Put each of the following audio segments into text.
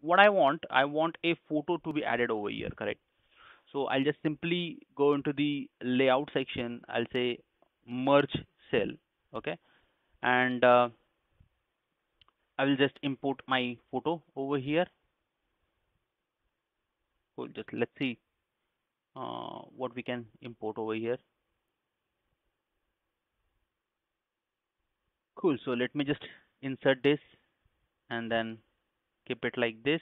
what I want a photo to be added over here, correct? So I'll just simply go into the layout section. I'll say merge cell, okay, and I will just import my photo over here. Cool. Just let's see what we can import over here. Cool. So let me just insert this and then keep it like this.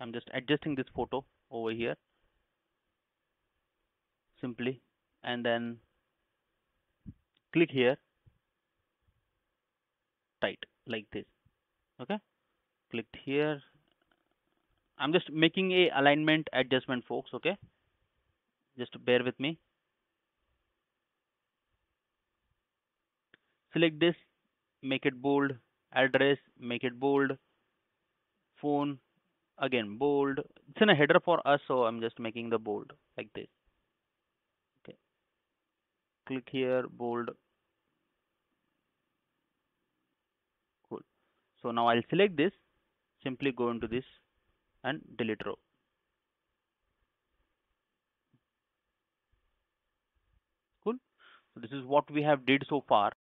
I'm just adjusting this photo over here simply, and then click here, tight like this, okay. Clicked here. I'm just making a alignment adjustment, folks, okay, just bear with me. Select this, make it bold, address, make it bold, phone, again bold. It's in a header for us, so I'm just making the bold like this, okay. Click here, bold. Cool. So now I'll select this, simply go into this and delete row. Cool. So this is what we have did so far.